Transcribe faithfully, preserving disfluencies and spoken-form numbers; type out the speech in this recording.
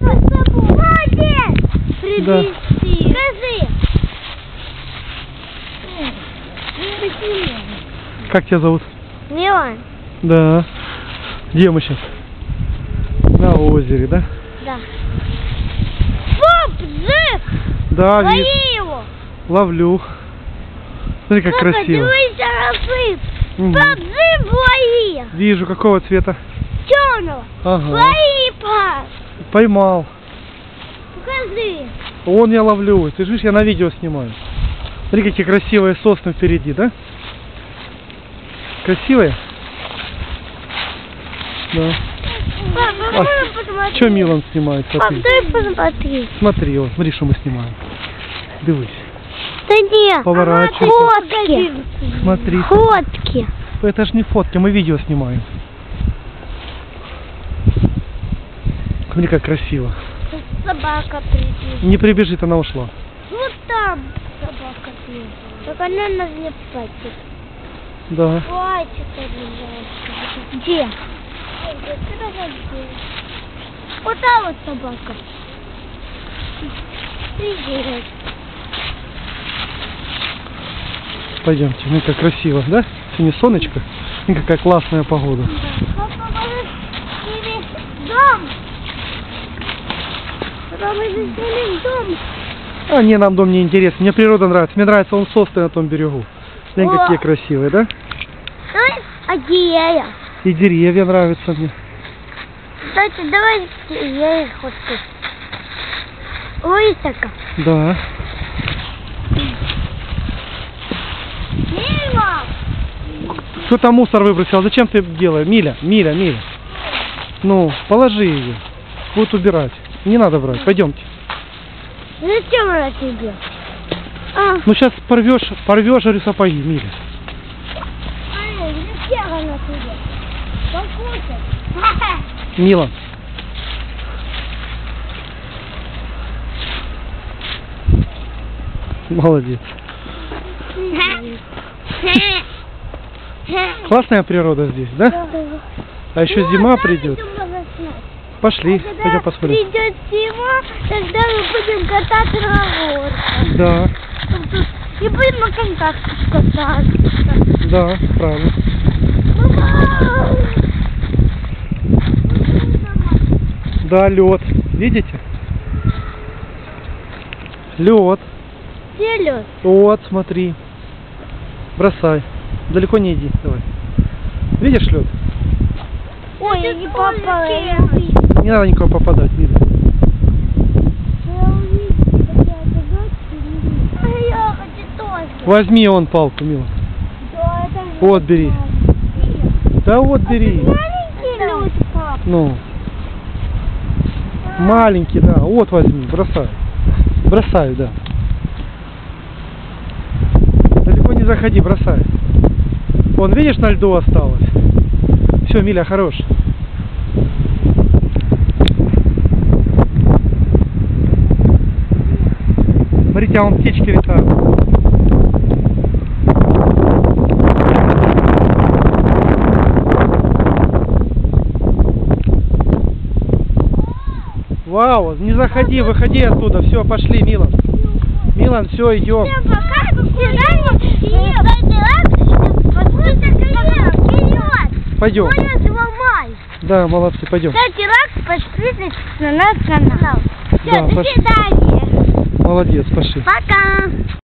Молодец! Привези! Скажи! Как тебя зовут? Милан. Да. Где мы сейчас? На озере, да? Да. Фоп, джип! Да, лови его! Ловлю. Смотри, как Папа, красиво. Угу. Фоп, джип, лови! Вижу, какого цвета? Черного. Ага. Лови, пап. Поймал. Покажи. Он, я ловлю. Ты же видишь, я на видео снимаю. Смотри, какие красивые сосны впереди, да? Красивые? Да. Папа, а, что Милан снимает? Смотри. Папа, посмотри. Смотри, вот, смотри, что мы снимаем. Дивись. Да нет. Поворачивай. Фотки. Смотри. Фотки. Это же не фотки, мы видео снимаем. Смотри, как красиво. Собака прибежит. Не прибежит, она ушла. Вот там собака прибежит. Только она нас не плачет. Да. Плачет, она. Где? Вот там вот собака. Прибежит. Пойдемте, ну как красиво, да? Сегодня солнечко. И какая классная погода. Да. Дом. Дом. А, не, нам дом не интересен. Мне природа нравится. Мне нравится он сосны на том берегу. Смотри, какие красивые, да? А деревья? И деревья нравятся мне. Кстати, давай я их вот тут. Ой, так. Да. Кто-то мусор выбросил. Зачем ты делаешь? Миля, Миля, Миля. Ну, положи ее. Будут убирать. Не надо брать. Пойдемте. Зачем она тебе? А. Ну сейчас порвешь, порвешь же сапоги, Миля. А, зачем она тебе? Покушай. Мила. Молодец. Классная природа здесь, да? А еще ну, зима придет. Пошли, а пойдем посмотрим. Придет зима, тогда мы будем кататься на горке. Да. И будем на коньках кататься. Да, правильно. Да, лед. Видите? Лед. Где лед? Вот, смотри. Бросай. Далеко не иди. Давай. Видишь лед? Ой, я не попала. Не надо никого попадать, Миля. Возьми он палку, Мила. Да, вот бери. Да вот бери. Маленький лед, пап. Ну. А. Маленький, да. Вот возьми, бросай. Бросай, да. Далеко не заходи, бросай. Вон, видишь, на льду осталось. Все, Миля, хорош. Смотрите, а он птички летают. Вау, не заходи, выходи оттуда. Все, пошли, Милан. Милан, все, идем. Пойдем. Да, молодцы, пойдем. Кстати, лайк, подписывайтесь на наш канал. Все, да, до свидания. Молодец, пошли. Пока.